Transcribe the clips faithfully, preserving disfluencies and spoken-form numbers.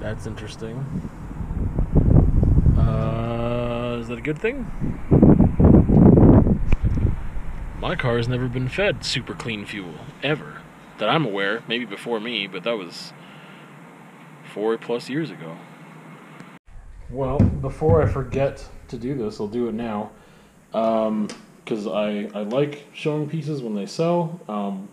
That's interesting. Uh, is that a good thing? My car has never been fed super clean fuel, ever. That I'm aware, maybe before me, but that was four plus years ago. Well, before I forget to do this, I'll do it now. Um, because I, I like showing pieces when they sell. Um,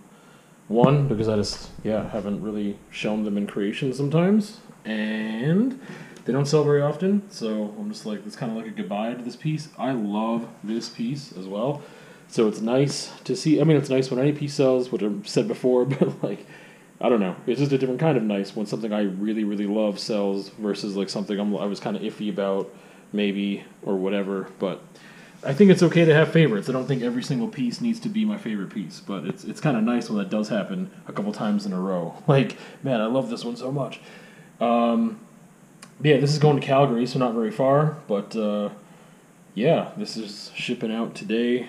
one, because I just, yeah, haven't really shown them in creation sometimes. And they don't sell very often, so I'm just like, it's kind of like a goodbye to this piece. I love this piece as well. So it's nice to see. I mean, it's nice when any piece sells, which I've said before, but like, I don't know. It's just a different kind of nice when something I really, really love sells versus like something I'm, I was kind of iffy about maybe or whatever. But I think it's okay to have favorites. I don't think every single piece needs to be my favorite piece, but it's it's kind of nice when that does happen a couple times in a row. Like, man, I love this one so much. Um, yeah, this is going to Calgary, so not very far, but uh, yeah, this is shipping out today.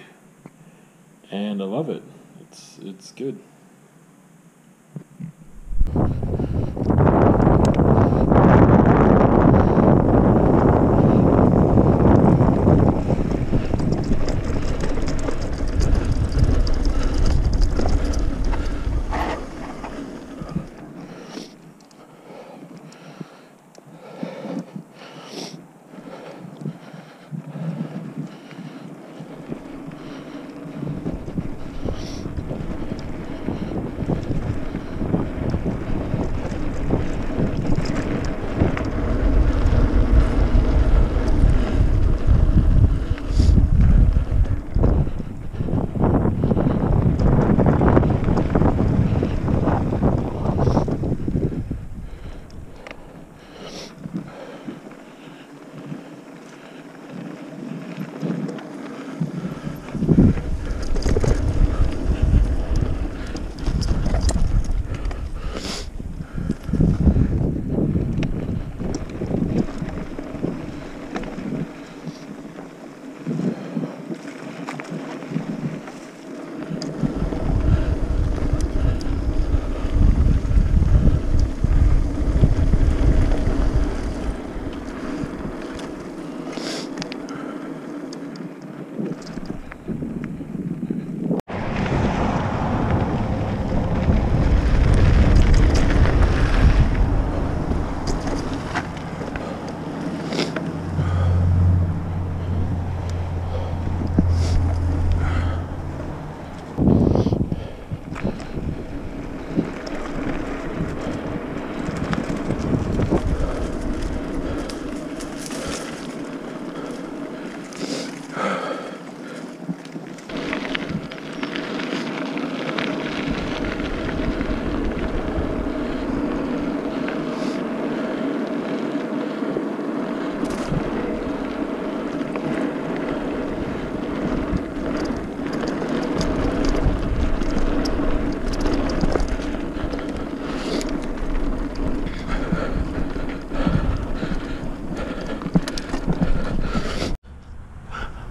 And I love it. It's it's good.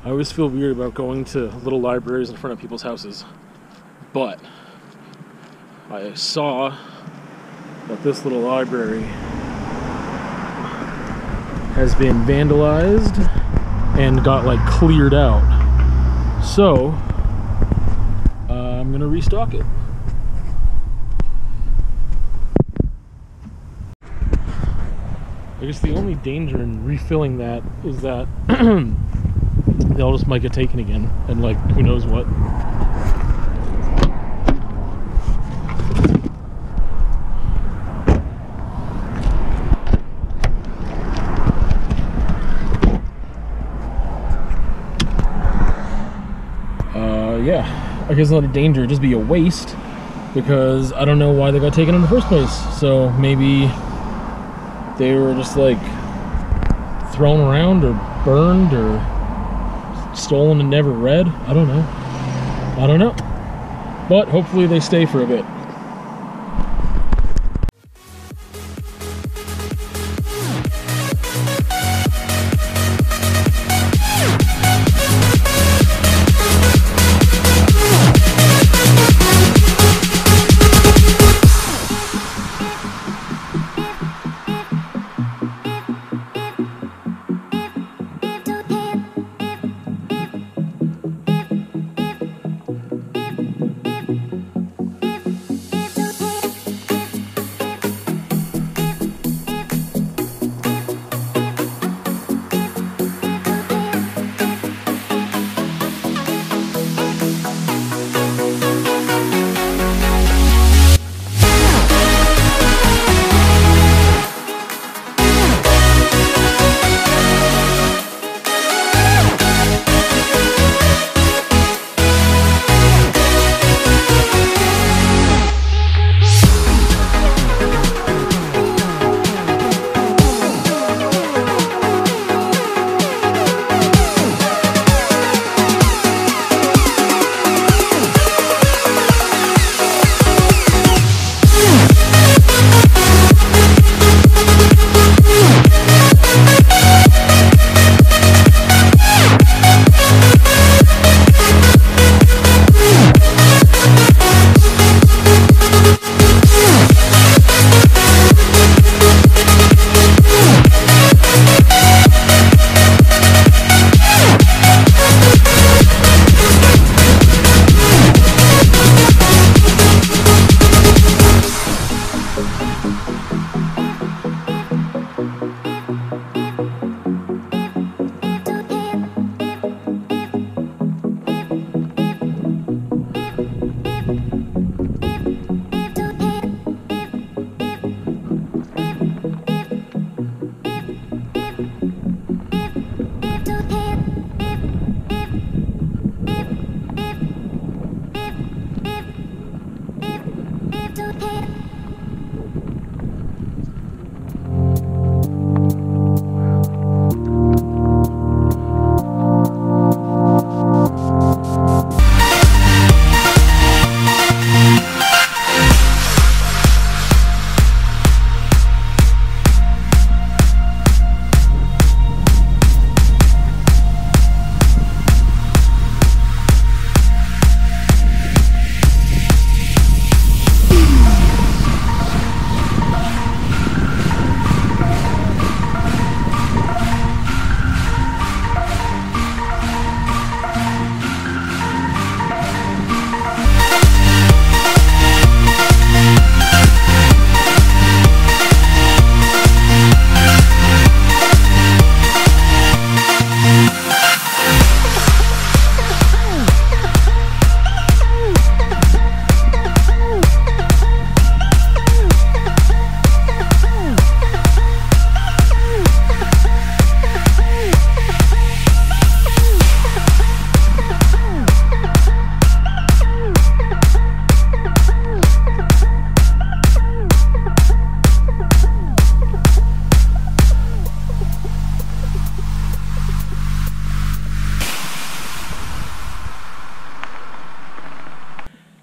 I always feel weird about going to little libraries in front of people's houses, but I saw that this little library has been vandalized and got like cleared out, so uh, I'm gonna restock it. I guess the only danger in refilling that is that they all just might get taken again, and like, who knows what. Uh, yeah, I guess not a danger, it'd just be a waste, because I don't know why they got taken in the first place, so maybe they were just like thrown around or burned or stolen and never read. I don't know. I don't know. But hopefully they stay for a bit.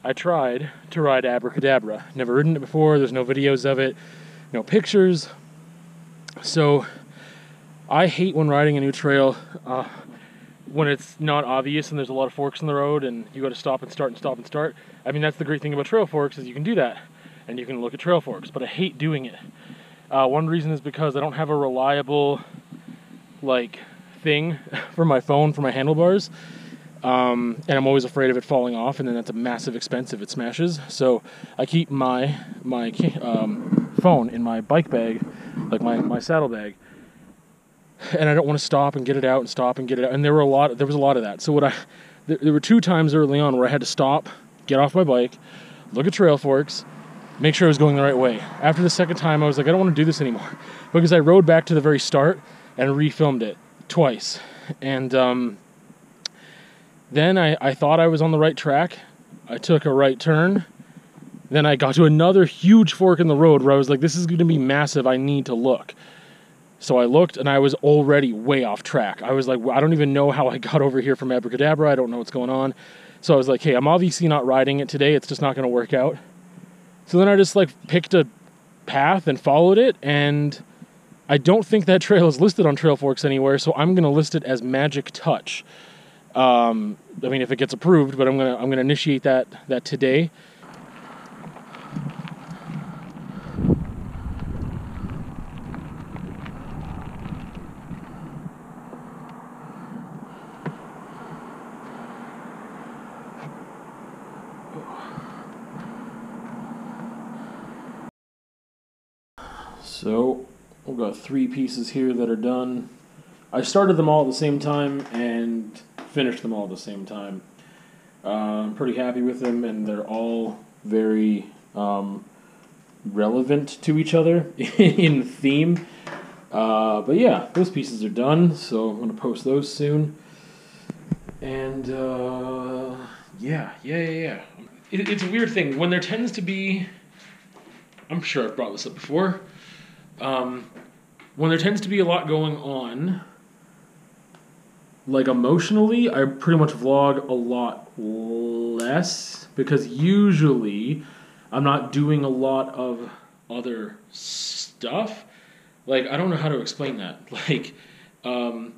I tried to ride Abracadabra. Never ridden it before. There's no videos of it, no pictures. So I hate when riding a new trail uh, when it's not obvious and there's a lot of forks in the road and you gotta stop and start and stop and start. I mean, that's the great thing about trail forks is you can do that and you can look at trail forks, but I hate doing it. Uh, one reason is because I don't have a reliable like thing for my phone, for my handlebars. Um, and I'm always afraid of it falling off, and then that's a massive expense if it smashes. So I keep my my um, phone in my bike bag, like my, my saddle bag, and I don't want to stop and get it out and stop and get it out. And there were a lot, there was a lot of that. So what I, there, there were two times early on where I had to stop, get off my bike, look at trail forks, make sure I was going the right way. After the second time, I was like, I don't want to do this anymore, because I rode back to the very start and refilmed it twice, and um. Then I, I thought I was on the right track. I took a right turn. Then I got to another huge fork in the road where I was like, this is gonna be massive, I need to look. So I looked and I was already way off track. I was like, I don't even know how I got over here from Abracadabra, I don't know what's going on. So I was like, hey, I'm obviously not riding it today, it's just not gonna work out. So then I just like picked a path and followed it, and I don't think that trail is listed on Trail Forks anywhere, so I'm gonna list it as Magic Touch. Um, I mean, if it gets approved, but I'm gonna I'm gonna initiate that that today. So we've got three pieces here that are done. I started them all at the same time and finished them all at the same time. Uh, I'm pretty happy with them, and they're all very um, relevant to each other in theme. Uh, but yeah, those pieces are done, so I'm going to post those soon. And uh, yeah, yeah, yeah, yeah. It, it's a weird thing. When there tends to be, I'm sure I've brought this up before, um, when there tends to be a lot going on, like emotionally, I pretty much vlog a lot less because usually I'm not doing a lot of other stuff. Like, I don't know how to explain that. Like, um,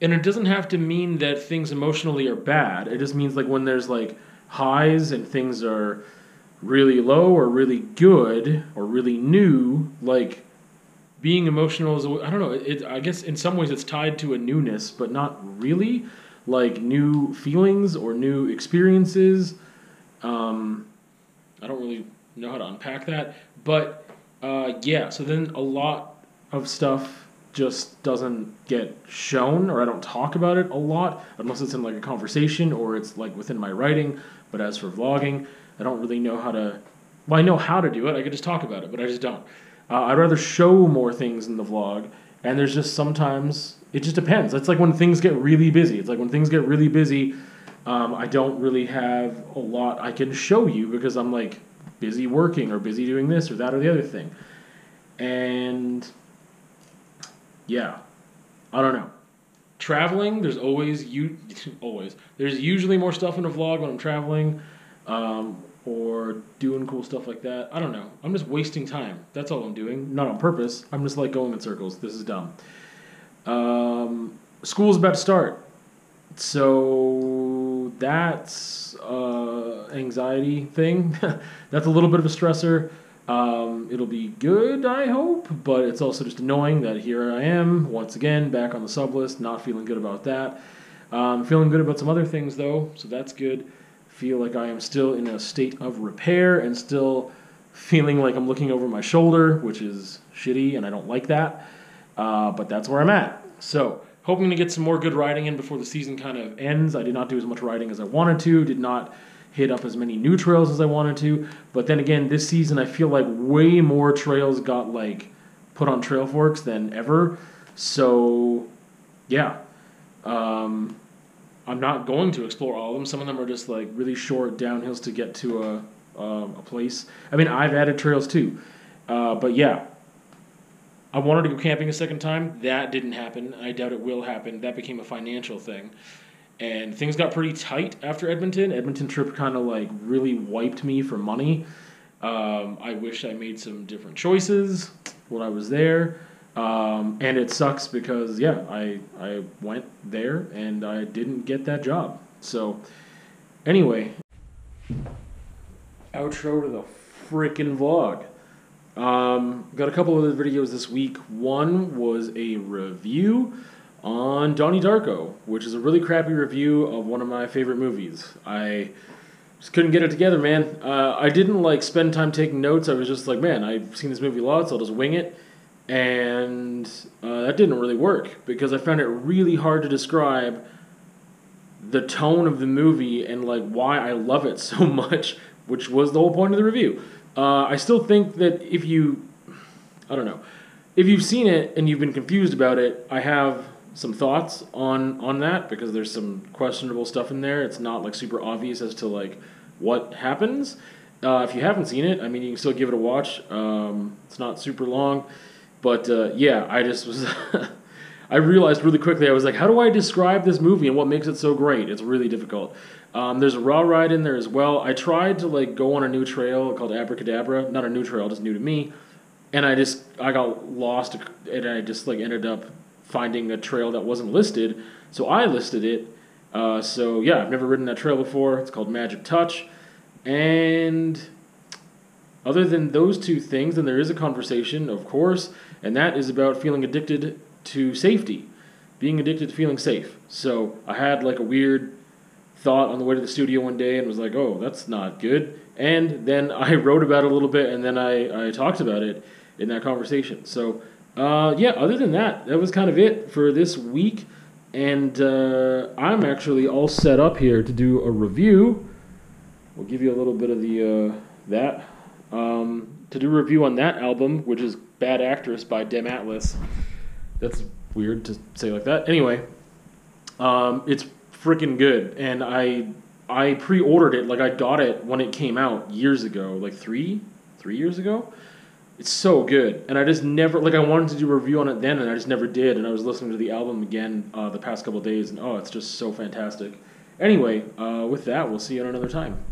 and it doesn't have to mean that things emotionally are bad. It just means like when there's like highs and things are really low or really good or really new, like, being emotional is, I don't know, it, I guess in some ways it's tied to a newness, but not really, like new feelings or new experiences. Um, I don't really know how to unpack that, but uh, yeah, so then a lot of stuff just doesn't get shown, or I don't talk about it a lot, unless it's in like a conversation or it's like within my writing. But as for vlogging, I don't really know how to, well, I know how to do it, I could just talk about it, but I just don't. Uh, I'd rather show more things in the vlog, and there's just sometimes, it just depends. It's like when things get really busy. It's like when things get really busy, um, I don't really have a lot I can show you because I'm like busy working or busy doing this or that or the other thing. And yeah, I don't know. Traveling, there's always, you always, there's usually more stuff in a vlog when I'm traveling. Um, or doing cool stuff like that. I don't know. I'm just wasting time. That's all I'm doing. Not on purpose. I'm just like going in circles. This is dumb. Um, school's about to start. So that's uh anxiety thing. That's a little bit of a stressor. Um, it'll be good, I hope, but it's also just annoying that here I am, once again, back on the sub list, not feeling good about that. Um, feeling good about some other things, though, so that's good. Feel like I am still in a state of repair and still feeling like I'm looking over my shoulder, which is shitty, and I don't like that, uh, but that's where I'm at. So hoping to get some more good riding in before the season kind of ends. I did not do as much riding as I wanted to, did not hit up as many new trails as I wanted to, but then again, this season I feel like way more trails got like put on Trail Forks than ever, so yeah. Um, I'm not going to explore all of them. Some of them are just like really short downhills to get to a, um, a place. I mean, I've added trails too. Uh, but yeah, I wanted to go camping a second time. That didn't happen. I doubt it will happen. That became a financial thing. And things got pretty tight after Edmonton. Edmonton trip kind of like really wiped me for money. Um, I wish I made some different choices when I was there. Um, and it sucks because, yeah, I I went there and I didn't get that job. So, anyway. Outro to the freaking vlog. Um, got a couple of videos this week. One was a review on Donnie Darko, which is a really crappy review of one of my favorite movies. I just couldn't get it together, man. Uh, I didn't, like, spend time taking notes. I was just like, man, I've seen this movie a lot, so I'll just wing it. And uh, that didn't really work, because I found it really hard to describe the tone of the movie and, like, why I love it so much, which was the whole point of the review. Uh, I still think that if you... I don't know. If you've seen it and you've been confused about it, I have some thoughts on on that, because there's some questionable stuff in there. It's not like super obvious as to like what happens. Uh, if you haven't seen it, I mean, you can still give it a watch. Um, it's not super long, but uh, yeah, I just was I realized really quickly, I was like, how do I describe this movie and what makes it so great? It's really difficult. Um, there's a raw ride in there as well. I tried to like go on a new trail called Abracadabra, not a new trail, just new to me, and I just I got lost and I just like ended up finding a trail that wasn't listed, so I listed it. Uh, so yeah, I've never ridden that trail before. It's called Magic Touch, and other than those two things, then there is a conversation, of course, and that is about feeling addicted to safety, being addicted to feeling safe. So I had like a weird thought on the way to the studio one day and was like, oh, that's not good. And then I wrote about it a little bit, and then I, I talked about it in that conversation. So. Uh, yeah, other than that, that was kind of it for this week, and uh, I'm actually all set up here to do a review. We'll give you a little bit of the, uh, that, um, to do a review on that album, which is Bad Actress by Dem Atlas. That's weird to say like that. Anyway, um, it's freaking good, and I, I pre-ordered it, like I got it when it came out years ago, like three, three years ago. It's so good, and I just never, like, I wanted to do a review on it then, and I just never did, and I was listening to the album again uh, the past couple days, and oh, it's just so fantastic. Anyway, uh, with that, we'll see you at another time.